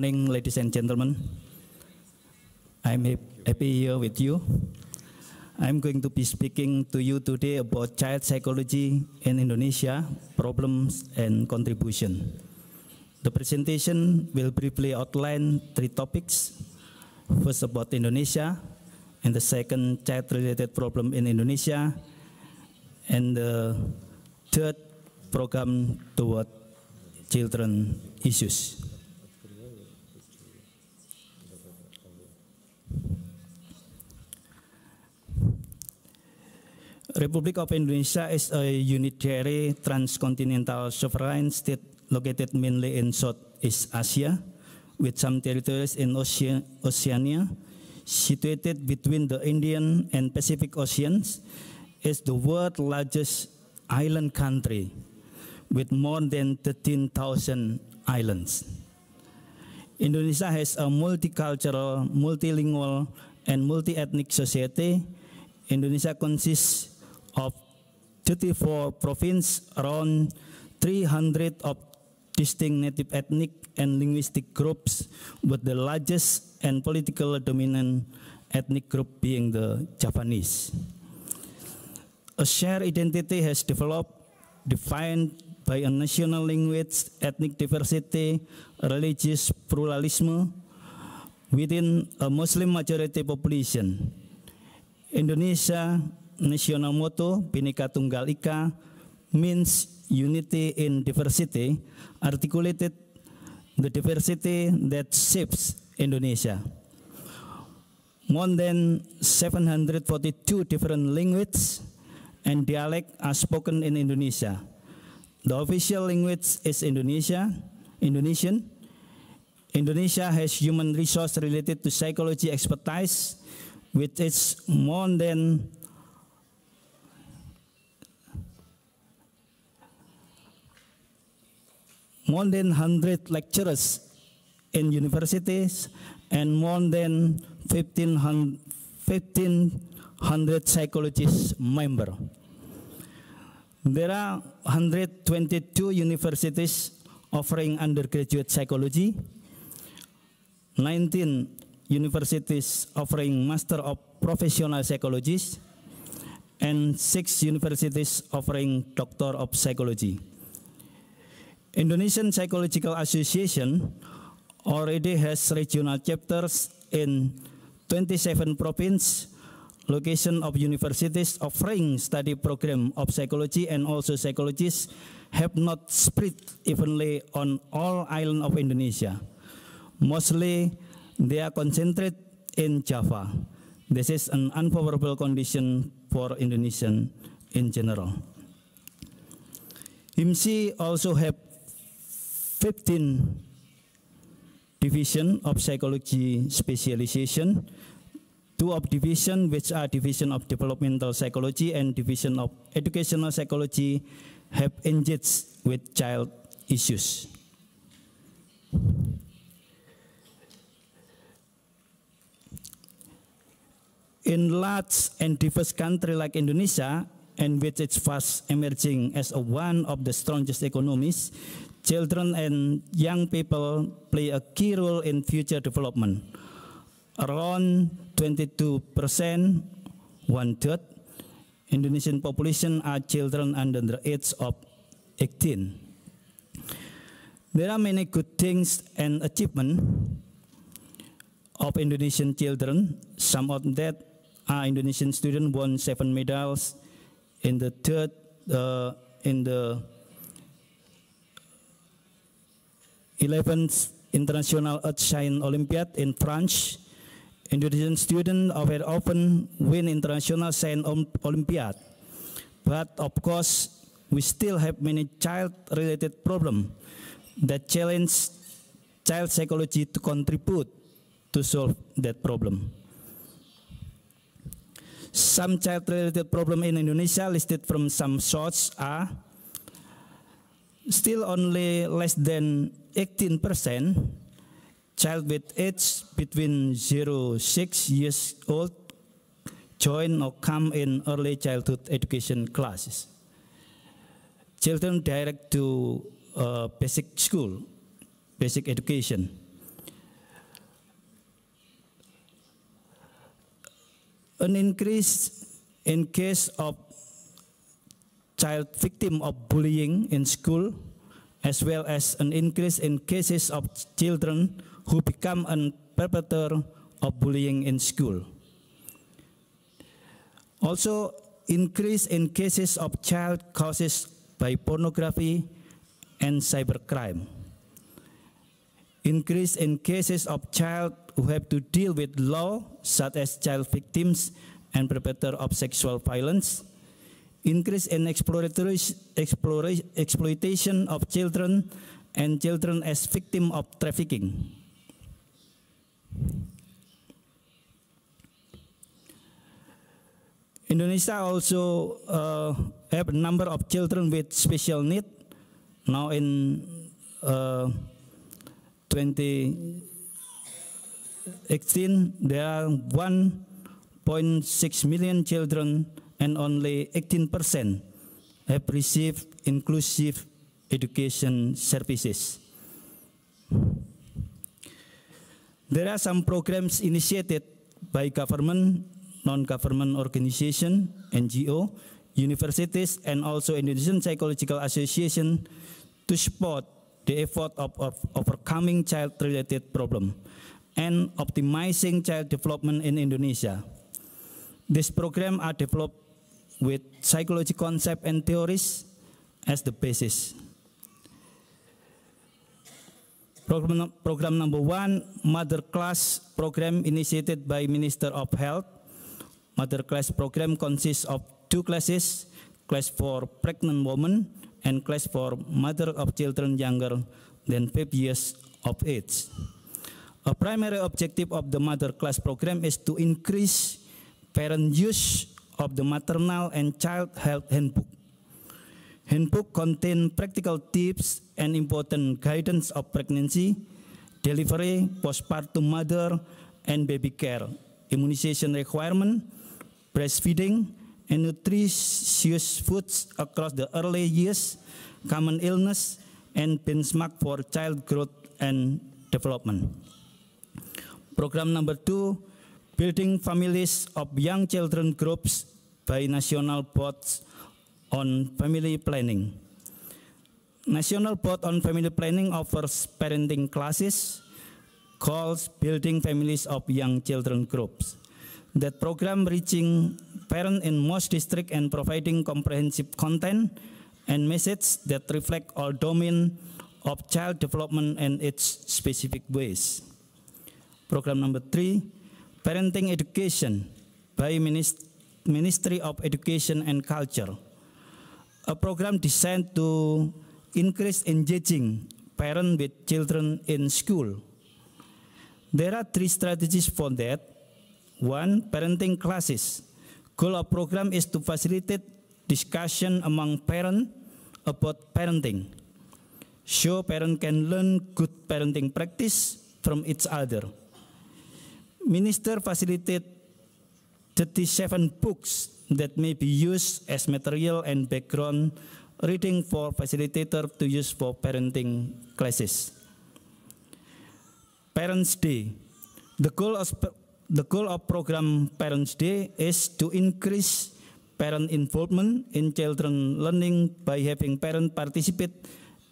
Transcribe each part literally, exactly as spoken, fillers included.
morning, ladies and gentlemen. I'm happy here with you. I'm going to be speaking to you today about child psychology in Indonesia, problems and contribution. The presentation will briefly outline three topics. First, about Indonesia, and the second, child-related problem in Indonesia, and the third, program toward children issues. Republic of Indonesia is a unitary transcontinental sovereign state located mainly in Southeast Asia, with some territories in Ocean Oceania, situated between the Indian and Pacific Oceans, is the world's largest island country, with more than thirteen thousand islands. Indonesia has a multicultural, multilingual, and multi-ethnic society. Indonesia consists of thirty-four provinces, around three hundred of distinct native ethnic and linguistic groups, with the largest and political dominant ethnic group being the Javanese. A shared identity has developed, defined by a national language, ethnic diversity, religious pluralism within a Muslim majority population. Indonesia national motto, Bhinneka Tunggal Ika, means unity in diversity, articulated the diversity that shapes Indonesia. More than seven hundred forty-two different languages and dialects are spoken in Indonesia. The official language is Indonesia, Indonesian. Indonesia has human resource related to psychology expertise, which is more than more than one hundred lecturers in universities and more than fifteen hundred psychologists members. There are one hundred twenty-two universities offering undergraduate psychology, nineteen universities offering Master of Professional Psychologists, and six universities offering Doctor of Psychology. Indonesian Psychological Association already has regional chapters in twenty-seven provinces, location of universities offering study program of psychology, and also psychologists have not spread evenly on all islands of Indonesia. Mostly, they are concentrated in Java. This is an unfavorable condition for Indonesian in general. HIMSI also have fifteen divisions of psychology specialization, two of divisions which are division of developmental psychology and division of educational psychology have engaged with child issues. In large and diverse country like Indonesia, and with its fast emerging as a one of the strongest economies, children and young people play a key role in future development. Around twenty-two percent, one-third, Indonesian population are children under the age of eighteen. There are many good things and achievements of Indonesian children. Some of that are Indonesian students won seven medals in the third uh, in the eleventh International Earth Science Olympiad in France. Indonesian students are often win International Science Olympiad, but of course we still have many child-related problems that challenge child psychology to contribute to solve that problem. Some child-related problems in Indonesia listed from some sources are still only less than eighteen percent child with age between zero to six years old join or come in early childhood education classes. Children direct to uh, basic school, basic education. An increase in case of child victim of bullying in school, as well as an increase in cases of children who become a perpetrator of bullying in school. Also, increase in cases of child caused by pornography and cybercrime. Increase in cases of child who have to deal with law, such as child victims and perpetrators of sexual violence. Increase in exploratory, explore, exploitation of children and children as victims of trafficking. Indonesia also uh, have a number of children with special need. Now in uh, twenty sixteen, there are one point six million children and only eighteen percent have received inclusive education services. There are some programs initiated by government, non-government organization, N G O, universities, and also Indonesian Psychological Association to support the effort of, of overcoming child-related problem and optimizing child development in Indonesia. These programs are developed with psychology concepts and theories as the basis. Program, program number one, Mother Class program initiated by Minister of Health. Mother Class program consists of two classes, class for pregnant women and class for mother of children younger than five years of age. A primary objective of the Mother Class program is to increase parent use of the maternal and child health handbook. Handbook contains practical tips and important guidance of pregnancy, delivery, postpartum mother and baby care, immunization requirement, breastfeeding, and nutritious foods across the early years, common illness, and benchmark for child growth and development. Program number two, building families of young children groups by National Boards on Family Planning. National Board on Family Planning offers parenting classes called Building Families of Young Children Groups. That program reaching parents in most districts and providing comprehensive content and messages that reflect all domains of child development and its specific ways. Program number three, Parenting Education by Ministry of Education and Culture, a program designed to increase engaging parents with children in school. There are three strategies for that. One, parenting classes. Goal of program is to facilitate discussion among parents about parenting, so parents can learn good parenting practice from each other. Minister facilitated thirty-seven books that may be used as material and background reading for facilitator to use for parenting classes. Parents' Day. The goal of, the goal of program Parents' Day is to increase parent involvement in children learning by having parents participate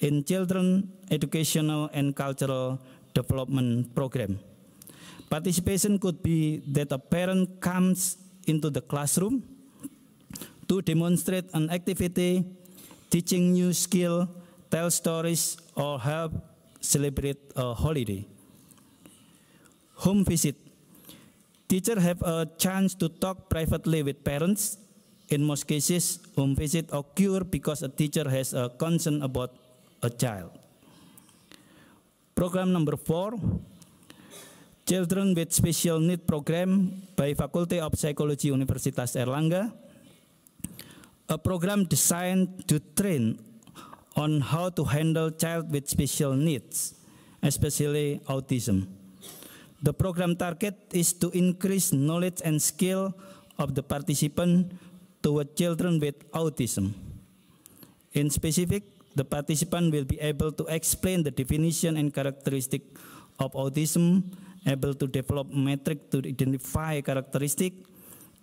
in children educational and cultural development program. Participation could be that a parent comes into the classroom to demonstrate an activity, teaching new skill, tell stories, or help celebrate a holiday. Home visit. Teachers have a chance to talk privately with parents. In most cases, home visit occur because a teacher has a concern about a child. Program number four, Children with Special Need Program by Faculty of Psychology, Universitas Airlangga, a program designed to train on how to handle child with special needs, especially autism. The program target is to increase knowledge and skill of the participant toward children with autism. In specific, the participant will be able to explain the definition and characteristic of autism, able to develop metric to identify characteristic,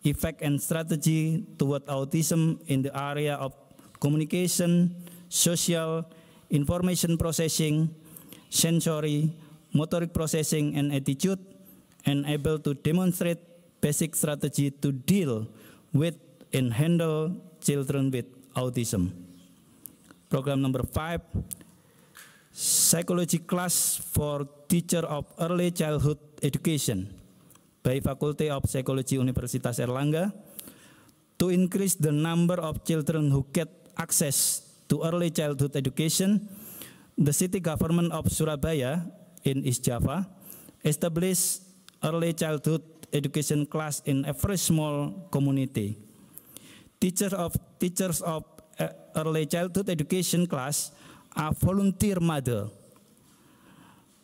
effect and strategy toward autism in the area of communication, social, information processing, sensory, motoric processing, and attitude, and able to demonstrate basic strategy to deal with and handle children with autism. Program number five, psychology class for teacher of early childhood education by Faculty of Psychology, Universitas Airlangga, to increase the number of children who get access to early childhood education. The city government of Surabaya in East Java established early childhood education class in every small community. Teachers of teachers of early childhood education class are volunteer mothers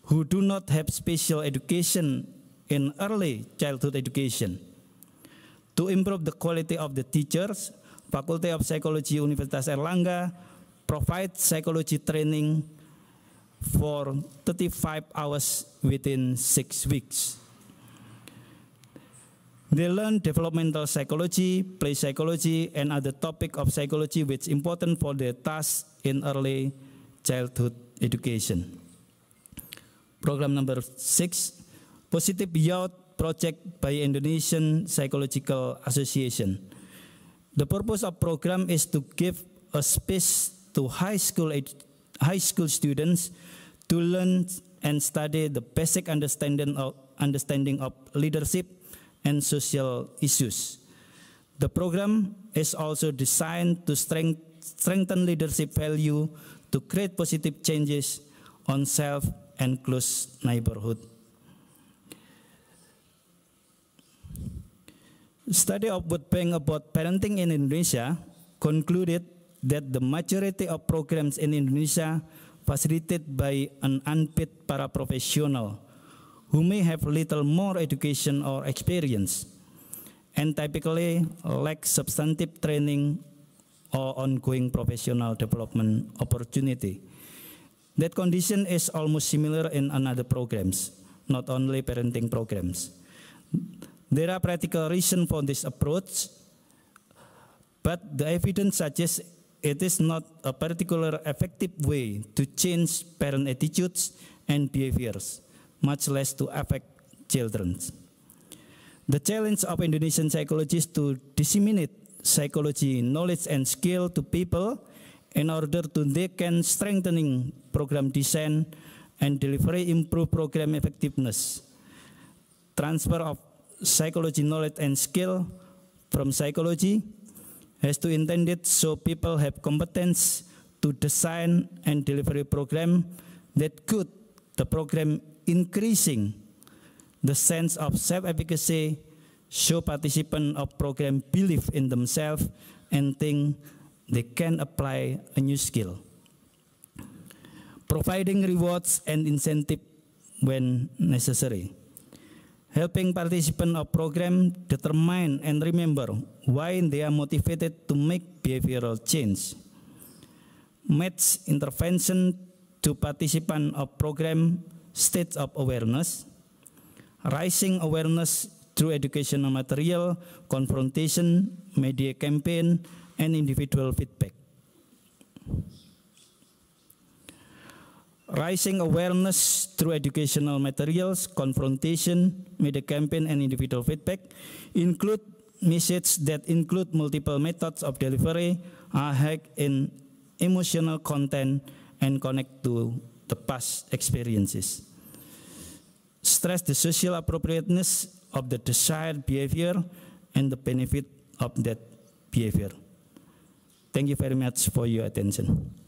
who do not have special education in early childhood education. To improve the quality of the teachers, Faculty of Psychology, Universitas Airlangga provides psychology training for thirty-five hours within six weeks. They learn developmental psychology, play psychology, and other topics of psychology which is important for their tasks in early childhood education. Program number six, Positive Youth Project by Indonesian Psychological Association. The purpose of program is to give a space to high school high school students to learn and study the basic understanding of understanding of leadership and social issues. The program is also designed to strength, strengthen leadership value to create positive changes on self and close neighborhood. Study of Budpeng about parenting in Indonesia concluded that the majority of programs in Indonesia facilitated by an unpaid paraprofessional who may have little more education or experience and typically lack substantive training or ongoing professional development opportunity. That condition is almost similar in another programs, not only parenting programs. There are practical reasons for this approach, but the evidence suggests it is not a particularly effective way to change parent attitudes and behaviors, much less to affect children. The challenge of Indonesian psychologists to disseminate psychology knowledge and skill to people in order to they can strengthening program design and delivery, improve program effectiveness, transfer of psychology knowledge and skill from psychology has to intend it so people have competence to design and deliver a program that could the program increasing the sense of self-efficacy, show participants of program belief in themselves and think they can apply a new skill. Providing rewards and incentive when necessary. Helping participants of program determine and remember why they are motivated to make behavioral change. Match intervention to participants of program states of awareness, rising awareness through educational material, confrontation, media campaign, and individual feedback. Rising awareness through educational materials, confrontation, media campaign, and individual feedback include messages that include multiple methods of delivery, are hacked in emotional content, and connect to the past experiences. Stress the social appropriateness of the desired behavior and the benefit of that behavior. Thank you very much for your attention.